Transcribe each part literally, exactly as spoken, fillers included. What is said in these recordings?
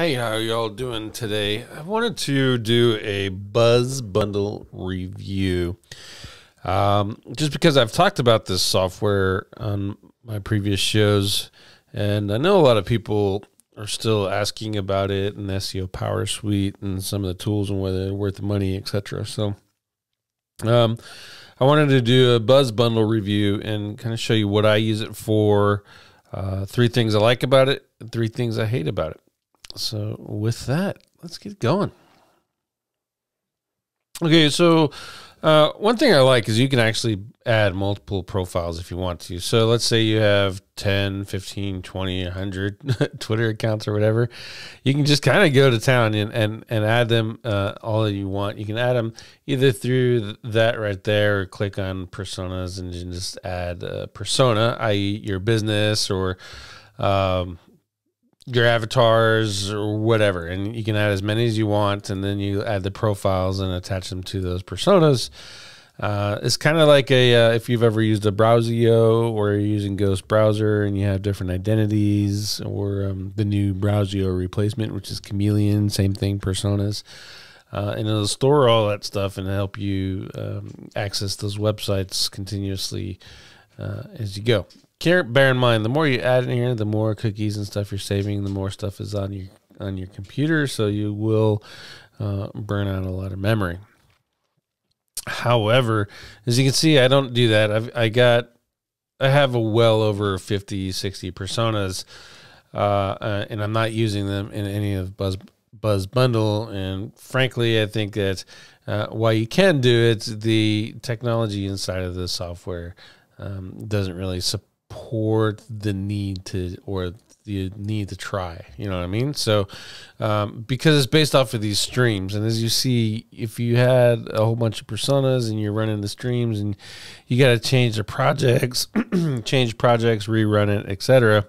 Hey, how are y'all doing today? I wanted to do a BuzzBundle review. Um, just because I've talked about this software on my previous shows, and I know a lot of people are still asking about it and S E O Power Suite and some of the tools and whether they're worth the money, et cetera. So um, I wanted to do a BuzzBundle review and kind of show you what I use it for, uh, three things I like about it, and three things I hate about it. So with that, let's get going. Okay, so uh, one thing I like is you can actually add multiple profiles if you want to. So let's say you have ten, fifteen, twenty, a hundred Twitter accounts or whatever. You can just kind of go to town and, and, and add them uh, all that you want. You can add them either through that right there or click on personas and you can just add a persona, that is your business or... Um, your avatars or whatever, and you can add as many as you want, and then you add the profiles and attach them to those personas. Uh, it's kind of like a, uh, if you've ever used a Browseo or you're using Ghost Browser and you have different identities, or um, the new Browseo replacement, which is Chameleon, same thing, personas. Uh, and it'll store all that stuff and help you um, access those websites continuously uh, as you go. Bear in mind, the more you add in here, the more cookies and stuff you're saving, the more stuff is on your on your computer, so you will uh, burn out a lot of memory. However, as you can see, I don't do that. I've I got I have a well over fifty, sixty personas, uh, uh, and I'm not using them in any of Buzz BuzzBundle. And frankly, I think that uh, while you can do it, the technology inside of the software um, doesn't really support support the need to, or the need to try, you know what I mean? So, um, because it's based off of these streams, and as you see, if you had a whole bunch of personas and you're running the streams and you got to change the projects, change projects, rerun it, et cetera.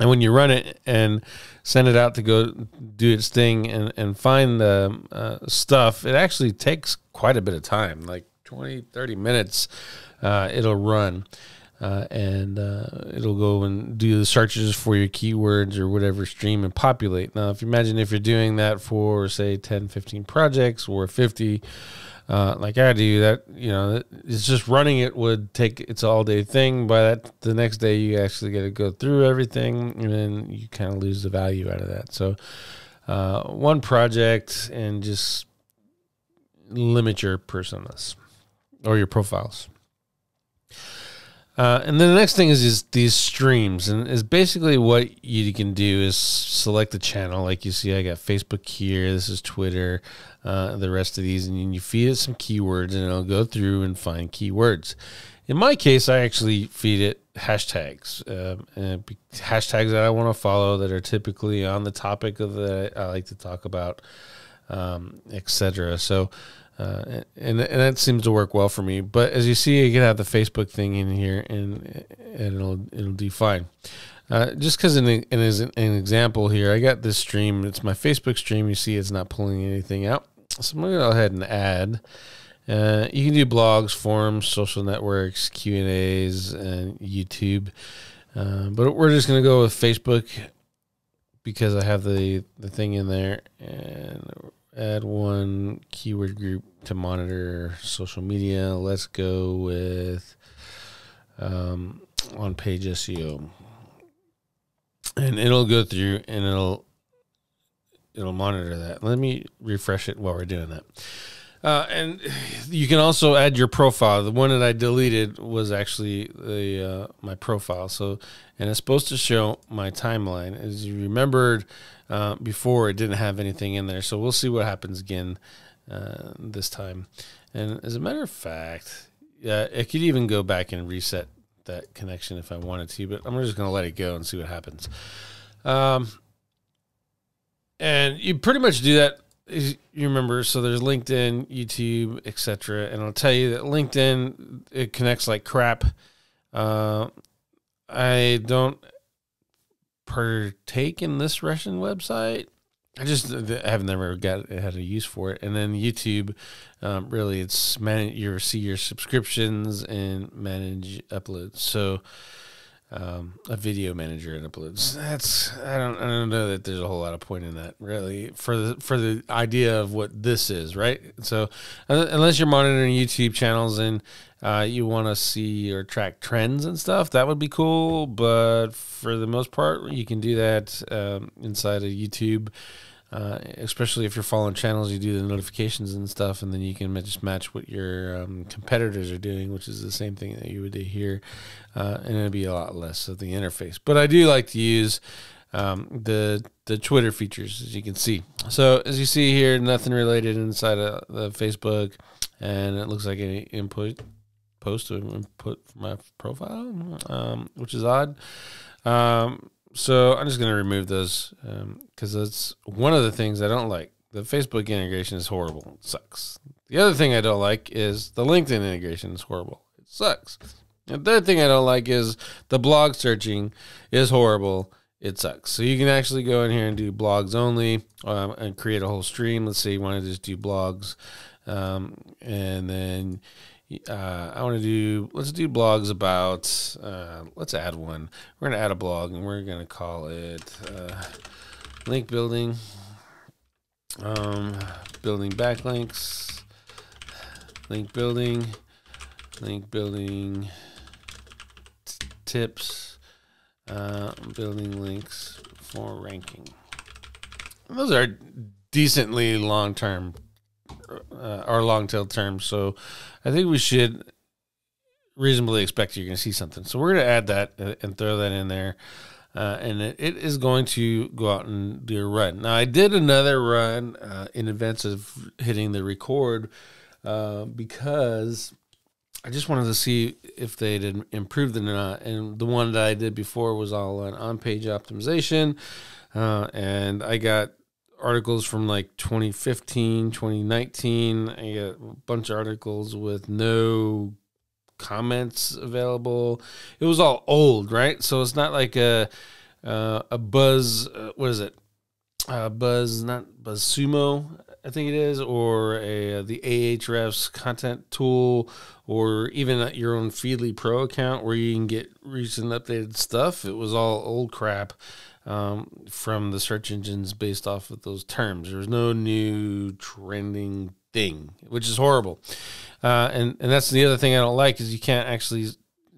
And when you run it and send it out to go do its thing and, and find the uh, stuff, it actually takes quite a bit of time, like twenty, thirty minutes, uh, it'll run. Uh, and uh, it'll go and do the searches for your keywords or whatever stream and populate. Now, if you imagine if you're doing that for, say, ten, fifteen projects or fifty, uh, like I do, that, you know, it's just running it would take, it's an all-day thing. By that, the next day, you actually got to go through everything, and then you kind of lose the value out of that. So uh, one project, and just limit your personas or your profiles. Uh, and then the next thing is, is these streams, and is basically what you can do is select the channel. Like you see, I got Facebook here. This is Twitter, uh, the rest of these, and you feed it some keywords, and it'll go through and find keywords. In my case, I actually feed it hashtags, uh, and hashtags that I want to follow that are typically on the topic of that I like to talk about, um, et cetera. So. Uh, and, and that seems to work well for me. But as you see, you can have the Facebook thing in here, and, and it'll it'll do fine. Uh, just because in, in, as an example here, I got this stream. It's my Facebook stream. You see it's not pulling anything out. So I'm going to go ahead and add. Uh, you can do blogs, forums, social networks, Q and A's, and YouTube. Uh, but we're just going to go with Facebook because I have the, the thing in there. And... add one keyword group to monitor social media. Let's go with um, on-page S E O, and it'll go through and it'll it'll monitor that. Let me refresh it while we're doing that. Uh, and you can also add your profile. The one that I deleted was actually the uh, my profile. So, and it's supposed to show my timeline. As you remembered. Uh, before it didn't have anything in there, so we'll see what happens again uh, this time. And as a matter of fact, yeah, I could even go back and reset that connection if I wanted to, but I'm just going to let it go and see what happens. Um, and you pretty much do that. You remember, so there's LinkedIn, YouTube, et cetera. And I'll tell you that LinkedIn, it connects like crap. Uh, I don't. Partake in this Russian website. I just I have never got had a use for it. And then YouTube, um, really, it's manage your see your subscriptions and manage uploads. So um, a video manager and uploads. That's I don't I don't know that there's a whole lot of point in that really for the for the idea of what this is, right? So unless you're monitoring YouTube channels and uh, you want to see or track trends and stuff, that would be cool. But for the most part, you can do that um, inside of YouTube. Uh, especially if you're following channels, you do the notifications and stuff, and then you can just match what your um, competitors are doing, which is the same thing that you would do here, uh, and it'd be a lot less of the interface. But I do like to use um, the the Twitter features, as you can see. So as you see here, nothing related inside of the Facebook, and it looks like any input post or input from my profile, um, which is odd. Um, So I'm just going to remove those because um, that's one of the things I don't like. The Facebook integration is horrible. It sucks. The other thing I don't like is the LinkedIn integration is horrible. It sucks. The third thing I don't like is the blog searching is horrible. It sucks. So you can actually go in here and do blogs only um, and create a whole stream. Let's say you want to just do blogs um, and then... Uh, I want to do, let's do blogs about, uh, let's add one. We're going to add a blog and we're going to call it uh, link building, um, building backlinks, link building, link building tips, uh, building links for ranking. And those are decently long-term Uh, our long tail term. So I think we should reasonably expect you're going to see something. So we're going to add that and throw that in there. Uh, and it, it is going to go out and do a run. Now I did another run uh, in advance of hitting the record uh, because I just wanted to see if they did improve it or not. And the one that I did before was all on on-page optimization. Uh, and I got articles from like twenty fifteen, twenty nineteen. I got a bunch of articles with no comments available. It was all old, right? So it's not like a uh, a buzz. Uh, what is it? Uh, buzz, not BuzzSumo, I think it is, or a, the Ahrefs content tool, or even your own Feedly Pro account where you can get recent updated stuff. It was all old crap. Um, from the search engines based off of those terms. There was no new trending thing, which is horrible. Uh, and, and that's the other thing I don't like is you can't actually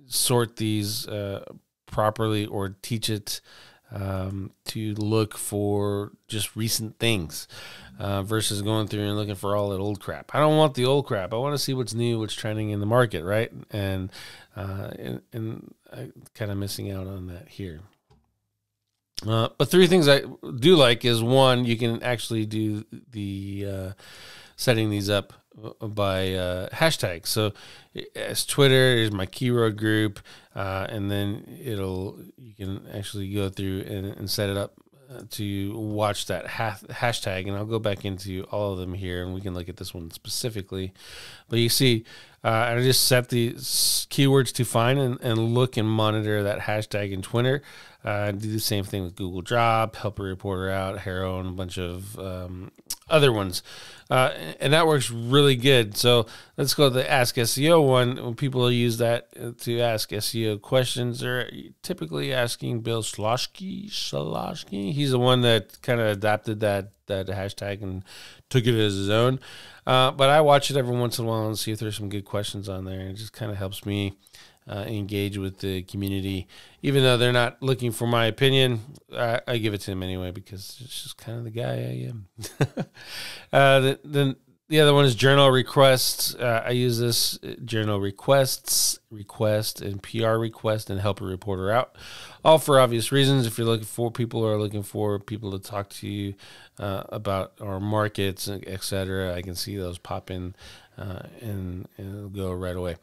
sort these uh, properly or teach it um, to look for just recent things uh, versus going through and looking for all that old crap. I don't want the old crap. I want to see what's new, what's trending in the market, right? And, uh, and, and I'm kind of missing out on that here. Uh, but three things I do like is one, you can actually do the uh, setting these up by uh, hashtags. So as Twitter is my keyword group, uh, and then it'll you can actually go through and, and set it up to watch that hashtag. And I'll go back into all of them here and we can look at this one specifically. But you see, uh, I just set these keywords to find and, and look and monitor that hashtag in Twitter. Uh, do the same thing with Google Drop, Helper Reporter Out, Harrow, and a bunch of um, other ones. Uh, and that works really good. So let's go to the Ask S E O one. When people use that to ask S E O questions, they're typically asking Bill Slawski. Slawski. He's the one that kind of adapted that that hashtag and took it as his own. Uh, but I watch it every once in a while and see if there's some good questions on there. It just kind of helps me Uh, engage with the community. Even though they're not looking for my opinion, I, I give it to them anyway because it's just kind of the guy I am. uh, the, then the other one is journal requests. Uh, I use this journal requests, request, and P R request, and help a reporter out. All for obvious reasons. If you're looking for people or looking for people to talk to you uh, about our markets, et cetera, I can see those pop in. Uh, and, and it'll go right away.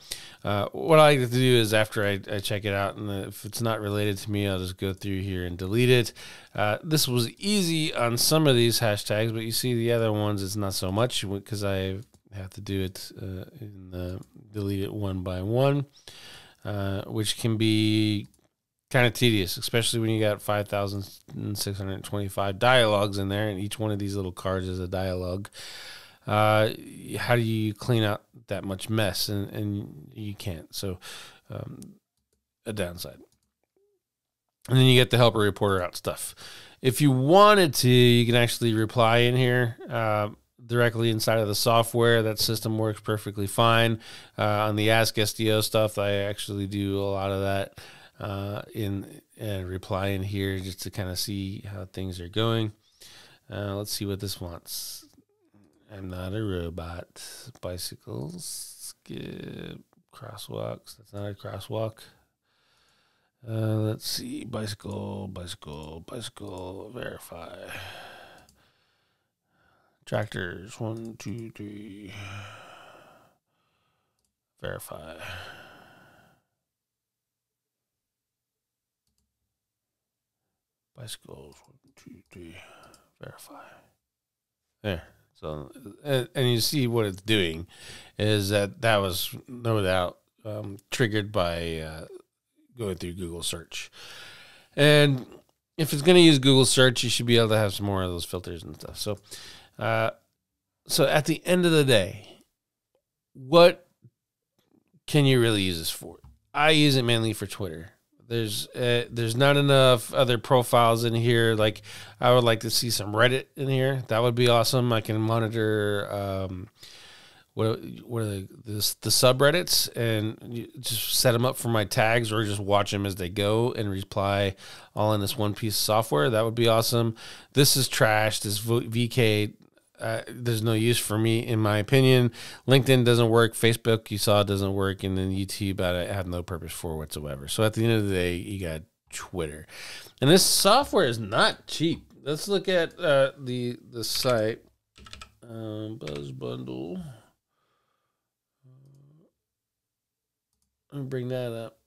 Uh, what I like to do is after I, I check it out, and if it's not related to me, I'll just go through here and delete it. Uh, this was easy on some of these hashtags, but you see the other ones, it's not so much because I have to do it uh, in the, delete it one by one, uh, which can be kind of tedious, especially when you got five thousand six hundred twenty-five dialogues in there, and each one of these little cards is a dialogue. Uh, how do you clean out that much mess? And, and you can't. So um, a downside. And then you get the helper reporter out stuff. If you wanted to, you can actually reply in here uh, directly inside of the software. That system works perfectly fine. Uh, on the Ask S E O stuff, I actually do a lot of that uh, in uh, reply in here just to kind of see how things are going. Uh, let's see what this wants. I'm not a robot. Bicycles, skip, crosswalks. That's not a crosswalk. Uh, let's see, bicycle, bicycle, bicycle, verify. Tractors, one, two, three. Verify. Bicycles, one, two, three. Verify. There. So, and, and you see what it's doing is that that was no doubt um, triggered by uh, going through Google search. And if it's going to use Google search, you should be able to have some more of those filters and stuff. So, uh, so at the end of the day, what can you really use this for? I use it mainly for Twitter. There's uh, there's not enough other profiles in here. Like, I would like to see some Reddit in here. That would be awesome. I can monitor um, what what are the, the the subreddits and just set them up for my tags, or just watch them as they go and reply all in this one piece of software. That would be awesome. This is trash. This V K. Uh, there's no use for me, in my opinion. LinkedIn doesn't work. Facebook, you saw, doesn't work. And then YouTube, I have no purpose for whatsoever. So at the end of the day, you got Twitter. And this software is not cheap. Let's look at uh, the, the site. Um, BuzzBundle. Let me bring that up.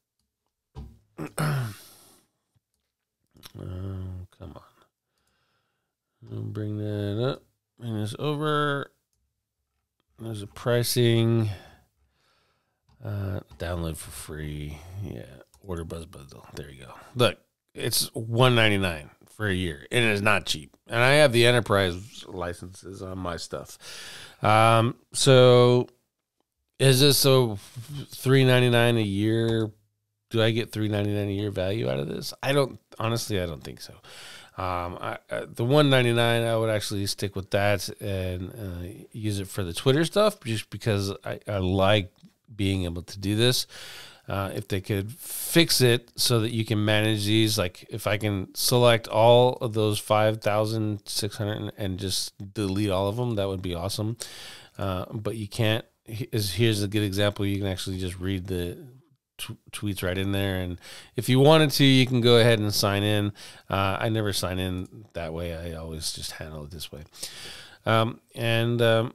Oh, come on. Let me bring that up. And it's over. There's a pricing. Uh, download for free. Yeah. Order BuzzBundle. There you go. Look, it's one ninety-nine for a year. And it is not cheap. And I have the enterprise licenses on my stuff. Um, so is this a three ninety-nine a year? Do I get three ninety-nine a year value out of this? I don't, honestly, I don't think so. Um, I, uh, the one ninety-nine, I would actually stick with that and uh, use it for the Twitter stuff, just because I, I like being able to do this. Uh, if they could fix it so that you can manage these, like if I can select all of those five thousand six hundred and just delete all of them, that would be awesome. Uh, but you can't. Here's a good example. You can actually just read the tweets right in there, and if you wanted to, you can go ahead and sign in. uh, I never sign in that way. I always just handle it this way. um, and um,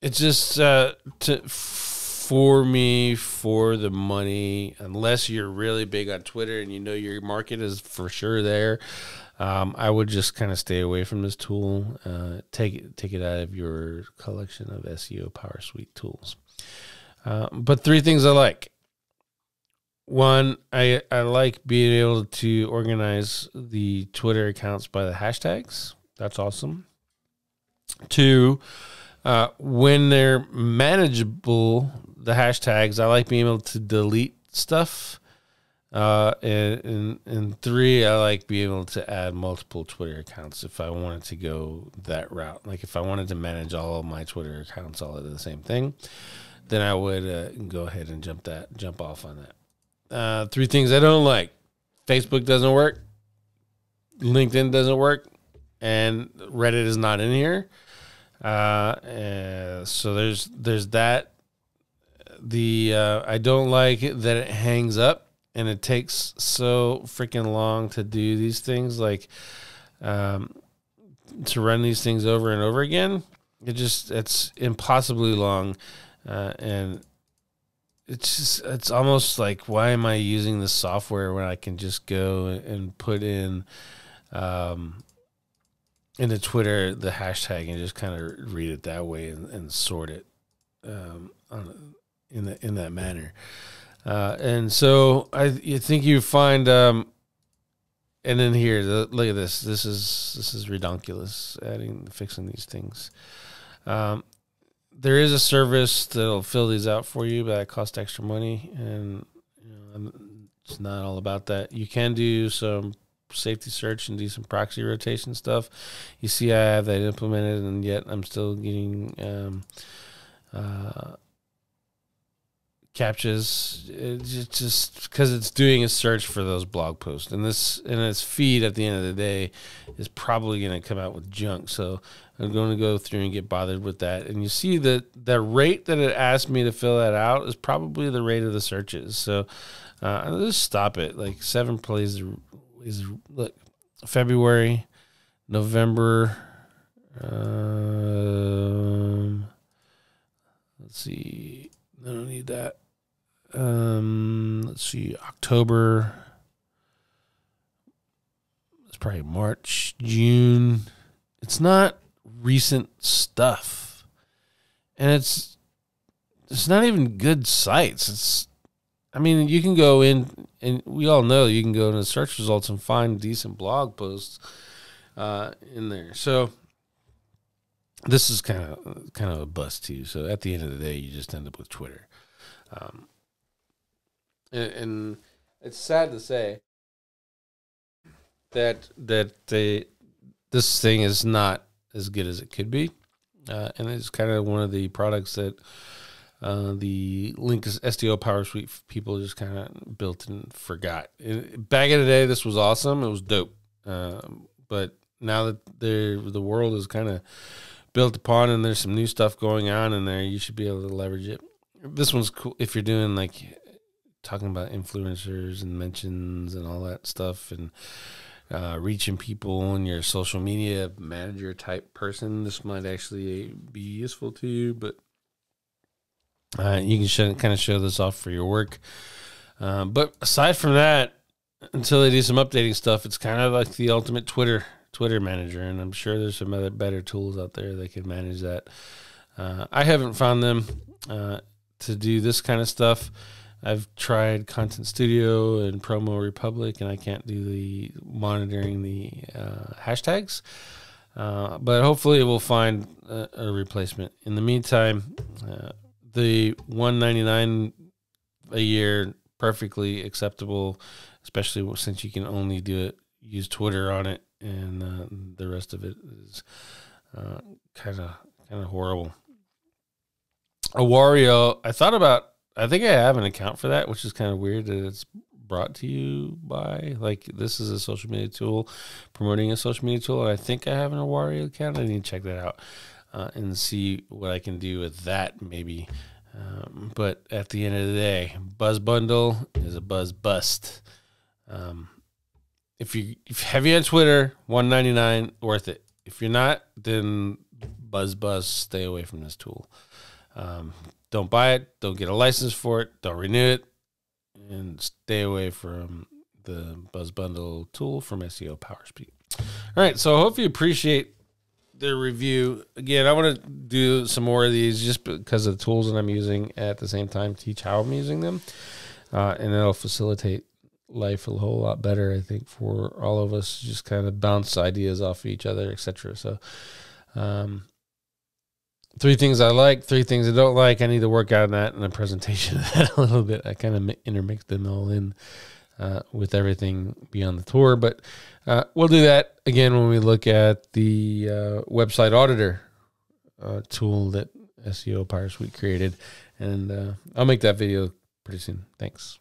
it's just uh, to, for me, for the money, unless you're really big on Twitter and you know your market is for sure there. um, I would just kind of stay away from this tool. uh, take it take it out of your collection of S E O Power Suite tools. Uh, but three things I like. One, I, I like being able to organize the Twitter accounts by the hashtags. That's awesome. Two, uh, when they're manageable, the hashtags, I like being able to delete stuff. Uh, and, and, and three, I like being able to add multiple Twitter accounts if I wanted to go that route. Like if I wanted to manage all of my Twitter accounts all into the same thing, then I would uh, go ahead and jump that, jump off on that. Uh, three things I don't like. Facebook doesn't work. LinkedIn doesn't work. And Reddit is not in here. Uh, so there's there's that. The uh, I don't like that it hangs up and it takes so freaking long to do these things, like um, to run these things over and over again. It just, it's impossibly long. Uh, and it's just, it's almost like, why am I using this software when I can just go and put in um, into Twitter the hashtag and just kind of read it that way and, and sort it um, on, in the, in that manner. Uh, and so I you think you find um, and then here the, look at this. This is this is ridiculous. Adding fixing these things. Um, There is a service that'll fill these out for you, but that costs extra money, and you know, it's not all about that. You can do some safety search and do some proxy rotation stuff. You see, I have that implemented, and yet I'm still getting um, uh, captures. It's just because it's doing a search for those blog posts, and this and its feed at the end of the day is probably going to come out with junk. So I'm going to go through and get bothered with that. And you see that the rate that it asked me to fill that out is probably the rate of the searches. So uh, I'll just stop it. Like seven plays is look February, November. Um, let's see. I don't need that. Um, let's see. October. It's probably March, June. It's not recent stuff, and it's it's not even good sites. It's, I mean, you can go in, and we all know you can go into search results and find decent blog posts uh, in there. So this is kind of kind of a bust too. So at the end of the day, you just end up with Twitter, um, and, and it's sad to say that that they. This thing is not as good as it could be, uh, and it's kind of one of the products that uh, the Link S E O Power Suite people just kind of built and forgot. It, back in the day, this was awesome; it was dope. Uh, but now that the world is kind of built upon, and there's some new stuff going on in there, you should be able to leverage it. This one's cool if you're doing like talking about influencers and mentions and all that stuff, and Uh, reaching people and your social media manager type person, this might actually be useful to you. But uh, you can show, kind of show this off for your work. Uh, but aside from that, until they do some updating stuff, it's kind of like the ultimate Twitter Twitter manager. And I'm sure there's some other better tools out there that can manage that. Uh, I haven't found them uh, to do this kind of stuff. I've tried Content Studio and Promo Republic, and I can't do the monitoring the uh, hashtags. Uh, but hopefully, we'll find a, a replacement. In the meantime, uh, the one ninety-nine a year perfectly acceptable, especially since you can only do it use Twitter on it, and uh, the rest of it is kind of kind of horrible. Awario, I thought about. I think I have an account for that, which is kind of weird that it's brought to you by, like, this is a social media tool, promoting a social media tool, and I think I have an Awario account. I need to check that out uh, and see what I can do with that, maybe. Um, but at the end of the day, BuzzBundle is a buzz bust. Um, if you if heavy on Twitter, one ninety-nine, worth it. If you're not, then buzz bust, stay away from this tool. Um, don't buy it. Don't get a license for it. Don't renew it, and stay away from the BuzzBundle tool from S E O Power Suite. All right. So I hope you appreciate the review. Again, I want to do some more of these just because of the tools that I'm using at the same time, teach how I'm using them. Uh, and it'll facilitate life a whole lot better, I think, for all of us, just kind of bounce ideas off of each other, et cetera. So, um, three things I like, three things I don't like. I need to work on that and a presentation of that a little bit. I kind of intermix them all in uh, with everything beyond the tour. But uh, we'll do that again when we look at the uh, website auditor uh, tool that S E O Power Suite created. And uh, I'll make that video pretty soon. Thanks.